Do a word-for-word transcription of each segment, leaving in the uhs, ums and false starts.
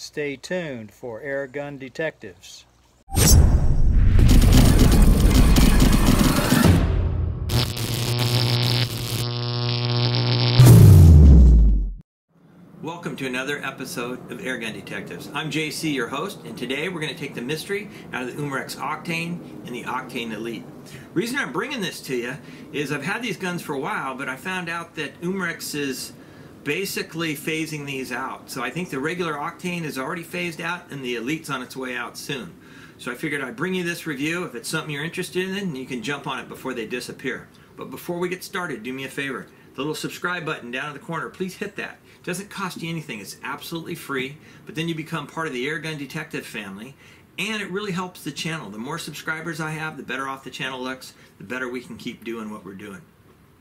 Stay tuned for Airgun Detectives. Welcome to another episode of Airgun Detectives. I'm J C, your host, and today we're going to take the mystery out of the Umarex Octane and the Octane Elite. Reason I'm bringing this to you is I've had these guns for a while, but I found out that Umarex is basically phasing these out. So I think the regular Octane is already phased out and the Elite's on its way out soon. So I figured I'd bring you this review. If it's something you're interested in, you can jump on it before they disappear. But before we get started, do me a favor. The little subscribe button down in the corner, please hit that. It doesn't cost you anything, it's absolutely free, but then you become part of the Airgun Detective family, and it really helps the channel. The more subscribers I have, the better off the channel looks, the better we can keep doing what we're doing.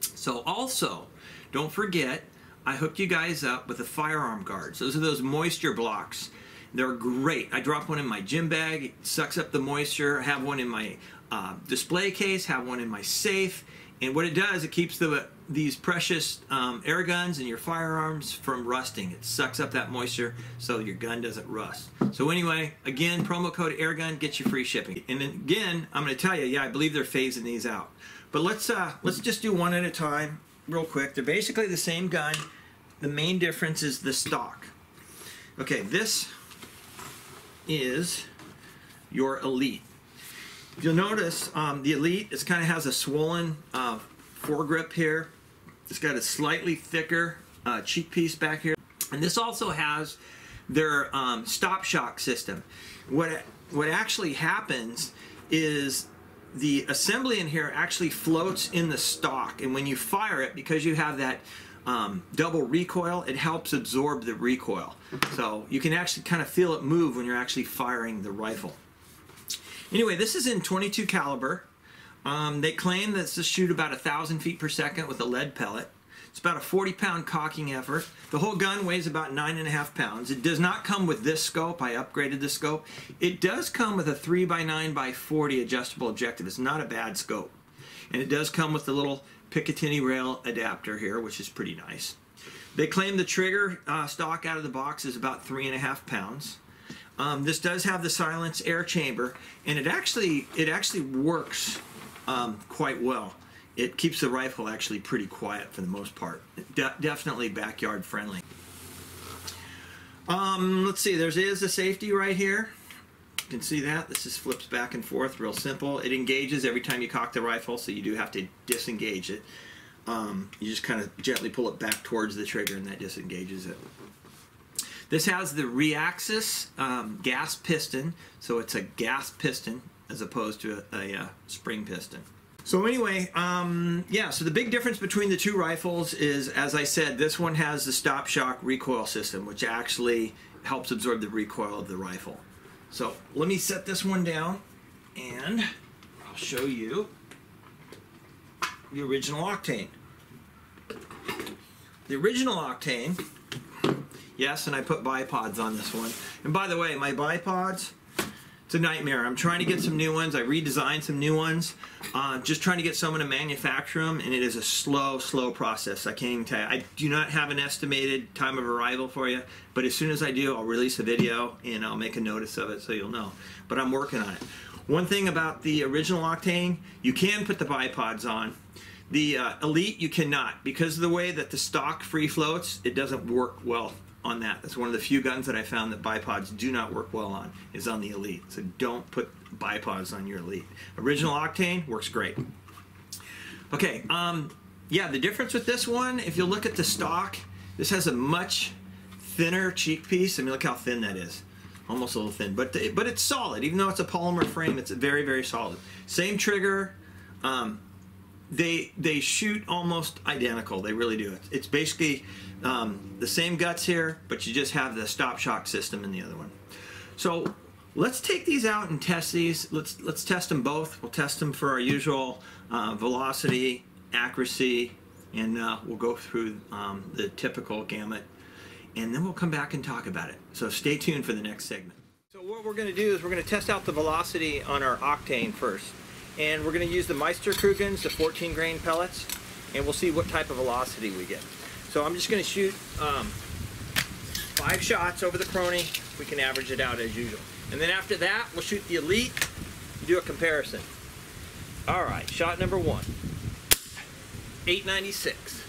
So also, don't forget, I hooked you guys up with the firearm guards. Those are those moisture blocks. They're great. I drop one in my gym bag, it sucks up the moisture. I have one in my uh, display case, have one in my safe, and what it does, it keeps the these precious um, air guns and your firearms from rusting. It sucks up that moisture so your gun doesn't rust. So anyway, again, promo code AIRGUN gets you free shipping. And again, I'm going to tell you, yeah, I believe they're phasing these out. But let's uh, let's just do one at a time real quick. They're basically the same gun. The main difference is the stock. Okay, this is your Elite. If you'll notice, um, the Elite, it kind of has a swollen uh, foregrip here. It's got a slightly thicker uh, cheek piece back here. And this also has their um, stop shock system. What, what actually happens is the assembly in here actually floats in the stock. And when you fire it, because you have that um, double recoil, it helps absorb the recoil. So you can actually kind of feel it move when you're actually firing the rifle. Anyway, this is in twenty-two caliber. Um, they claim that it's to shoot about one thousand feet per second with a lead pellet. It's about a forty pound cocking effort. The whole gun weighs about nine point five pounds. It does not come with this scope. I upgraded the scope. It does come with a three by nine by forty adjustable objective. It's not a bad scope. And it does come with the little Picatinny rail adapter here, which is pretty nice. They claim the trigger uh, stock out of the box is about three point five pounds. Um, this does have the silence air chamber, and it actually it actually works Um, quite well. It keeps the rifle actually pretty quiet for the most part. De definitely backyard friendly. Um, let's see, there is a safety right here. You can see that. This just flips back and forth, real simple. It engages every time you cock the rifle, so you do have to disengage it. Um, you just kind of gently pull it back towards the trigger and that disengages it. This has the Re-Axis um, gas piston, so it's a gas piston as opposed to a, a, a spring piston. So anyway, um, yeah, so the big difference between the two rifles is, as I said, this one has the stop shock recoil system, which actually helps absorb the recoil of the rifle. So let me set this one down and I'll show you the original Octane. The original Octane, yes, and I put bipods on this one. And by the way, my bipods, it's a nightmare. I'm trying to get some new ones. I redesigned some new ones. Uh, just trying to get someone to manufacture them, and it is a slow, slow process. I can't even tell you. I do not have an estimated time of arrival for you, but as soon as I do, I'll release a video, and I'll make a notice of it so you'll know. But I'm working on it. One thing about the original Octane, you can put the bipods on. The uh, Elite, you cannot. Because of the way that the stock free floats, it doesn't work well on that. That's one of the few guns that I found that bipods do not work well on, is on the Elite. So don't put bipods on your Elite. Original Octane works great. Okay, um, yeah, the difference with this one, if you look at the stock, this has a much thinner cheek piece. I mean, look how thin that is. Almost a little thin, but, the, but it's solid. Even though it's a polymer frame, it's very, very solid. Same trigger. Um, They, they shoot almost identical. They really do. It's, it's basically um, the same guts here, but you just have the stop shock system in the other one. So let's take these out and test these. Let's, let's test them both. We'll test them for our usual uh, velocity, accuracy, and uh, we'll go through um, the typical gamut. And then we'll come back and talk about it. So stay tuned for the next segment. So what we're going to do is we're going to test out the velocity on our Octane first. And we're going to use the Meisterkugeln, the fourteen grain pellets, and we'll see what type of velocity we get. So I'm just going to shoot um, five shots over the crony. We can average it out as usual. And then after that, we'll shoot the Elite and do a comparison. All right, shot number one, eight ninety-six.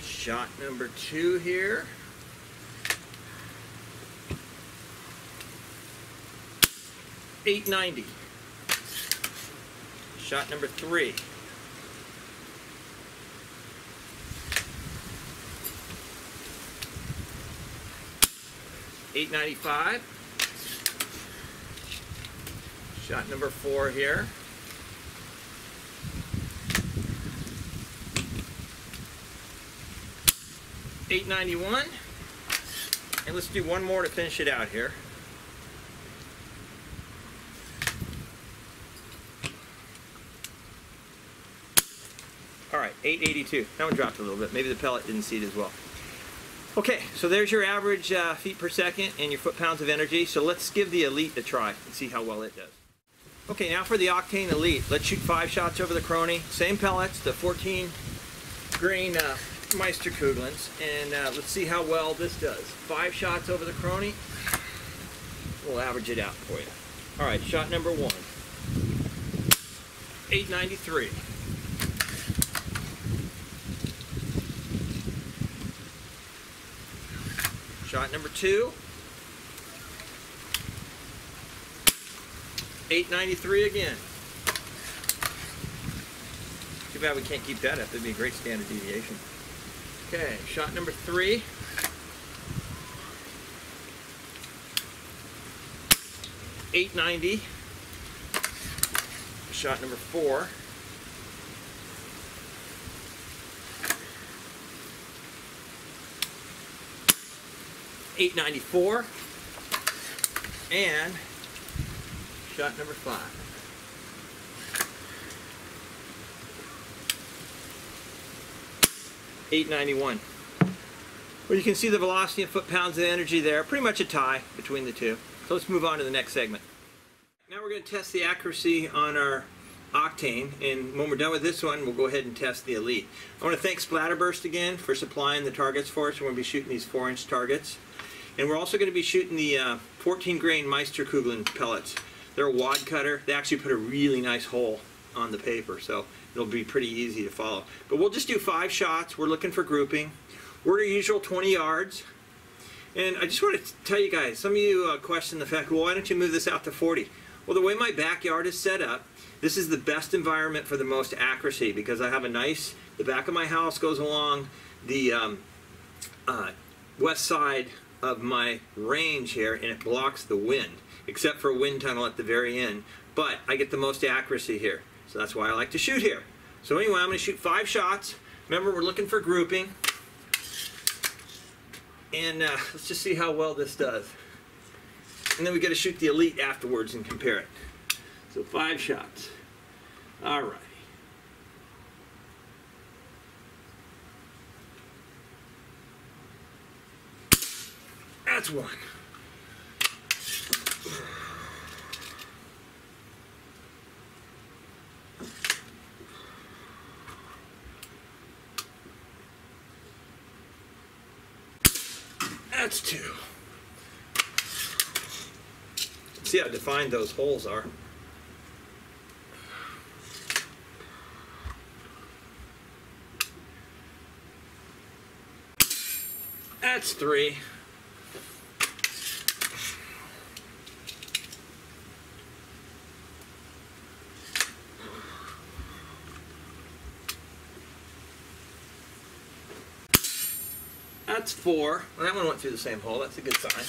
Shot number two here. eight ninety. Shot number three. eight ninety-five. Shot number four here. eight ninety-one. And let's do one more to finish it out here. Alright, eight eighty-two. That one dropped a little bit. Maybe the pellet didn't seed as well. Okay, so there's your average uh, feet per second and your foot-pounds of energy. So let's give the Elite a try and see how well it does. Okay, now for the Octane Elite. Let's shoot five shots over the crony. Same pellets, the fourteen grain uh, Meisterkugelns, and uh, let's see how well this does. Five shots over the crony. We'll average it out for you. Alright, shot number one. eight ninety-three. Shot number two, eight ninety-three again. Too bad we can't keep that up. That'd be a great standard deviation. Okay, shot number three, eight ninety. Shot number four, eight ninety-four, and shot number five. eight ninety-one. Well, you can see the velocity and foot-pounds of energy there. Pretty much a tie between the two. So let's move on to the next segment. Now we're going to test the accuracy on our Octane, and when we're done with this one, we'll go ahead and test the Elite. I want to thank Splatterburst again for supplying the targets for us. We're going to be shooting these four inch targets. And we're also going to be shooting the uh, fourteen grain Meisterkugeln pellets. They're a wad cutter. They actually put a really nice hole on the paper, so it'll be pretty easy to follow. But we'll just do five shots. We're looking for grouping. We're at our usual twenty yards. And I just want to tell you guys, some of you uh, question the fact, well, why don't you move this out to forty? Well, the way my backyard is set up, this is the best environment for the most accuracy because I have a nice, the back of my house goes along the um, uh, west side of my range here, and it blocks the wind, except for a wind tunnel at the very end. But I get the most accuracy here, so that's why I like to shoot here. So anyway, I'm going to shoot five shots. Remember, we're looking for grouping, and uh, let's just see how well this does. And then we got to shoot the Elite afterwards and compare it. So five shots. All right. That's one. That's two. See how defined those holes are. That's three. That's four. Well, that one went through the same hole. That's a good sign.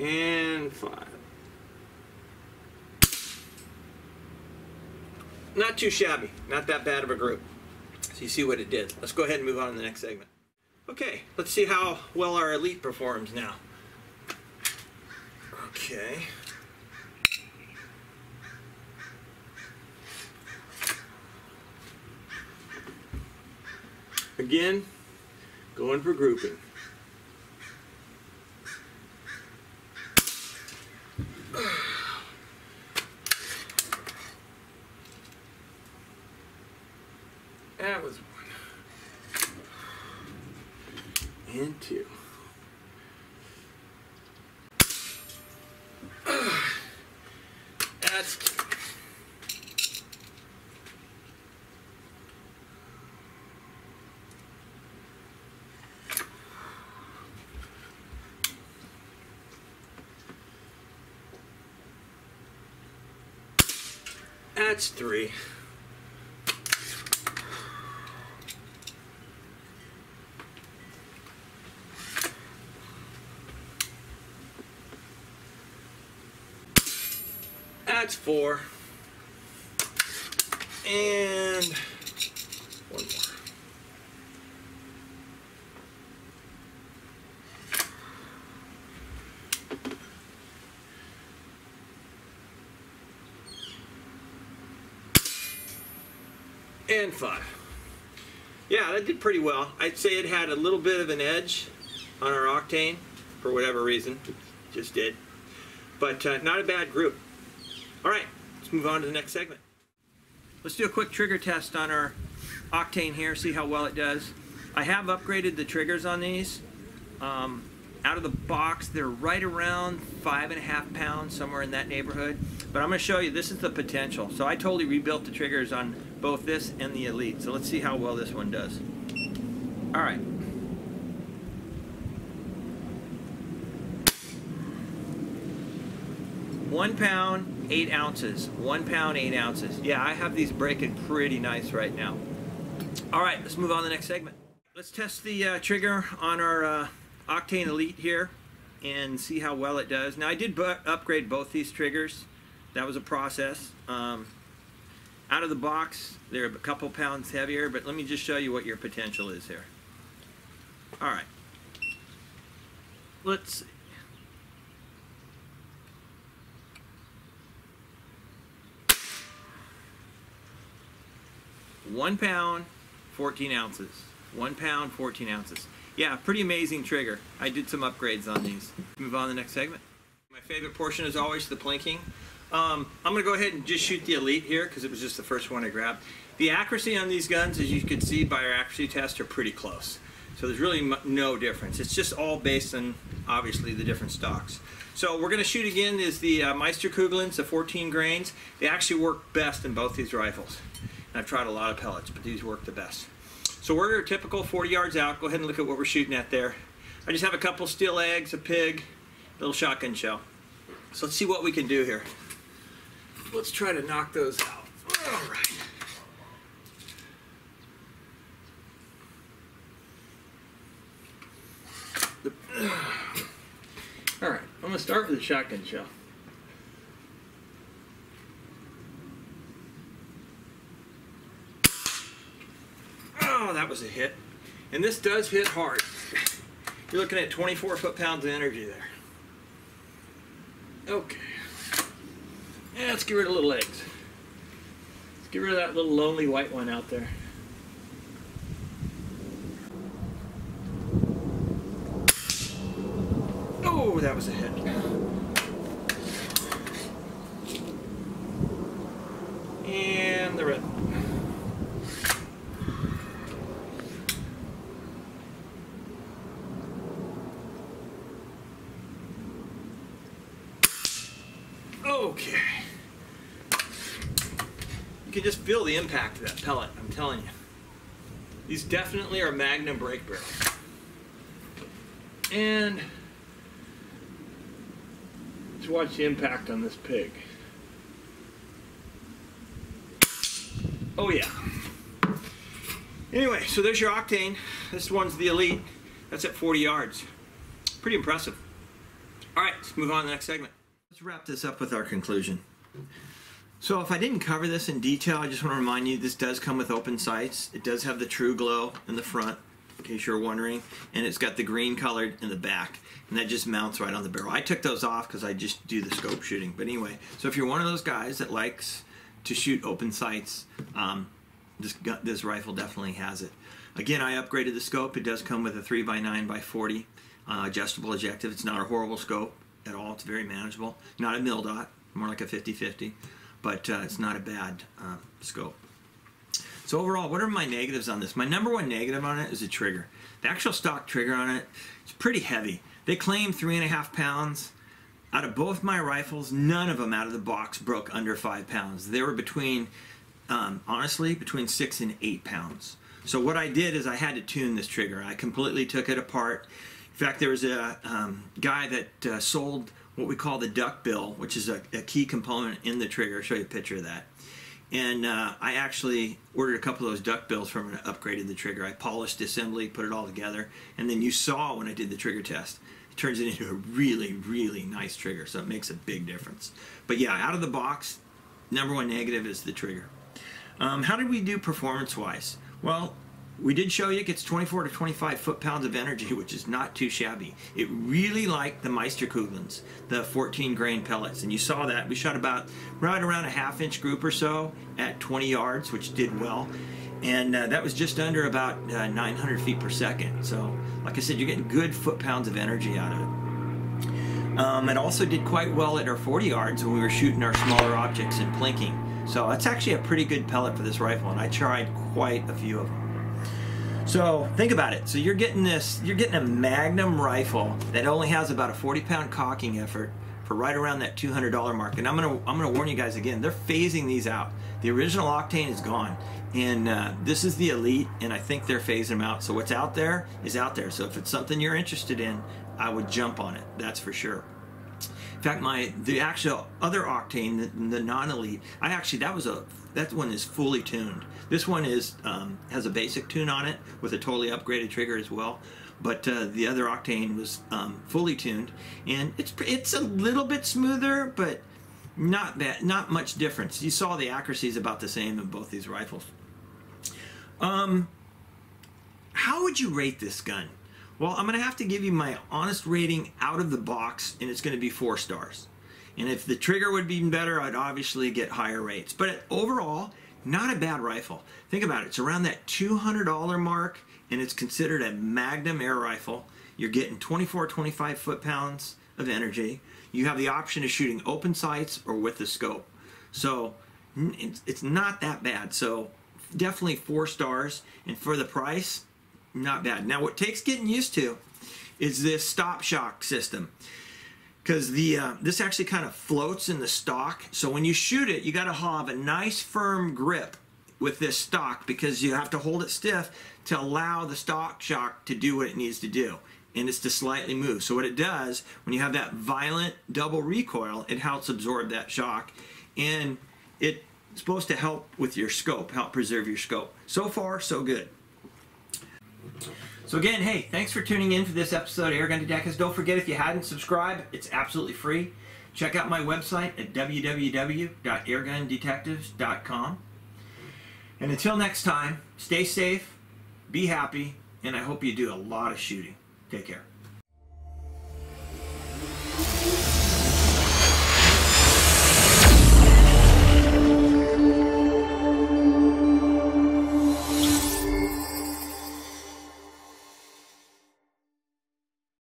And five. Not too shabby. Not that bad of a group. So you see what it did. Let's go ahead and move on to the next segment. Okay, let's see how well our Elite performs now. Okay. Again, going for grouping. was one. And two. That's cute. That's three. That's four. And one more. And five. Yeah, that did pretty well. I'd say it had a little bit of an edge on our Octane for whatever reason. It just did. But uh, not a bad group. All right, let's move on to the next segment. Let's do a quick trigger test on our Octane here, see how well it does. I have upgraded the triggers on these. Um, out of the box, they're right around five and a half pounds, somewhere in that neighborhood. But I'm gonna show you, this is the potential. So I totally rebuilt the triggers on both this and the Elite. So let's see how well this one does. All right. One pound, eight ounces. One pound, eight ounces. Yeah, I have these breaking pretty nice right now. All right, let's move on to the next segment. Let's test the uh, trigger on our uh, Octane Elite here and see how well it does. Now, I did bu upgrade both these triggers. That was a process. Um, out of the box, they're a couple pounds heavier, but let me just show you what your potential is here. All right. Let's see. One pound, fourteen ounces. One pound, fourteen ounces. Yeah, pretty amazing trigger. I did some upgrades on these. Move on to the next segment. My favorite portion is always the plinking. Um, I'm gonna go ahead and just shoot the Elite here because it was just the first one I grabbed. The accuracy on these guns, as you can see by our accuracy test, are pretty close. So there's really no difference. It's just all based on, obviously, the different stocks. So we're gonna shoot again is the uh, Meisterkugeln, the fourteen grains. They actually work best in both these rifles. I've tried a lot of pellets, but these work the best. So we're your typical forty yards out. Go ahead and look at what we're shooting at there. I just have a couple steel eggs, a pig, a little shotgun shell. So let's see what we can do here. Let's try to knock those out. All right. The, all right, I'm gonna start with the shotgun shell. That was a hit, and this does hit hard. You're looking at twenty-four foot-pounds of energy there. Okay, yeah, let's get rid of little eggs. Let's get rid of that little lonely white one out there. Oh, that was a hit. And the red. Okay. You can just feel the impact of that pellet, I'm telling you. These definitely are Magnum break barrels. And let's watch the impact on this pig. Oh yeah. Anyway, so there's your Octane. This one's the Elite. That's at forty yards. Pretty impressive. All right, let's move on to the next segment. Let's wrap this up with our conclusion. So if I didn't cover this in detail, I just want to remind you this does come with open sights. It does have the True Glow in the front, in case you're wondering, and it's got the green colored in the back, and that just mounts right on the barrel. I took those off because I just do the scope shooting. But anyway, so if you're one of those guys that likes to shoot open sights, um, this, this rifle definitely has it. Again, I upgraded the scope. It does come with a three by nine by forty uh, adjustable objective. It's not a horrible scope at all. It's very manageable. Not a mil dot, more like a fifty fifty, but uh, it's not a bad uh, scope. So overall, what are my negatives on this? My number one negative on it is the trigger. The actual stock trigger on it is pretty heavy. They claim three and a half pounds. Out of both my rifles, none of them out of the box broke under five pounds. They were between, um, honestly, between six and eight pounds. So what I did is I had to tune this trigger. I completely took it apart. In fact, there was a um, guy that uh, sold what we call the duck bill, which is a, a key component in the trigger. I'll show you a picture of that. And uh, I actually ordered a couple of those duck bills from him and upgraded the trigger. I polished the assembly, put it all together, and then you saw when I did the trigger test, it turns it into a really, really nice trigger, so it makes a big difference. But yeah, out of the box, number one negative is the trigger. Um, how did we do performance-wise? Well, we did show you it gets twenty-four to twenty-five foot-pounds of energy, which is not too shabby. It really liked the Meisterkugelns, the fourteen grain pellets, and you saw that. We shot about right around a half-inch group or so at twenty yards, which did well. And uh, that was just under about uh, nine hundred feet per second. So, like I said, you're getting good foot-pounds of energy out of it. Um, it also did quite well at our forty yards when we were shooting our smaller objects and plinking. So that's actually a pretty good pellet for this rifle, and I tried quite a few of them. So think about it. So you're getting this, you're getting a Magnum rifle that only has about a forty pound cocking effort for right around that two hundred dollar mark. And I'm gonna, I'm gonna warn you guys again, they're phasing these out. The original Octane is gone, and uh, this is the Elite, and I think they're phasing them out. So what's out there is out there. So if it's something you're interested in, I would jump on it. That's for sure. In fact, my the actual other Octane, the, the non-Elite, I actually that was a that one is fully tuned. This one is um, has a basic tune on it with a totally upgraded trigger as well. But uh, the other Octane was um, fully tuned, and it's it's a little bit smoother, but not bad, not much difference. You saw the accuracy is about the same in both these rifles. Um, how would you rate this gun? Well, I'm going to have to give you my honest rating out of the box, and it's going to be four stars. And if the trigger would be better, I'd obviously get higher rates. But overall, not a bad rifle. Think about it. It's around that two hundred dollar mark, and it's considered a Magnum air rifle. You're getting twenty-four, twenty-five foot-pounds of energy. You have the option of shooting open sights or with the scope. So it's not that bad. So definitely four stars. And for the price, not bad. Now, what takes getting used to is this stop shock system, because the uh, this actually kind of floats in the stock. So when you shoot it, you got to have a nice firm grip with this stock, because you have to hold it stiff to allow the stock shock to do what it needs to do, and it's to slightly move. So what it does, when you have that violent double recoil, it helps absorb that shock, and it's supposed to help with your scope, help preserve your scope. So far, so good. So again, hey, thanks for tuning in for this episode of Airgun Detectives. Don't forget, if you hadn't subscribed, it's absolutely free. Check out my website at w w w dot airgun detectives dot com. And until next time, stay safe, be happy, and I hope you do a lot of shooting. Take care.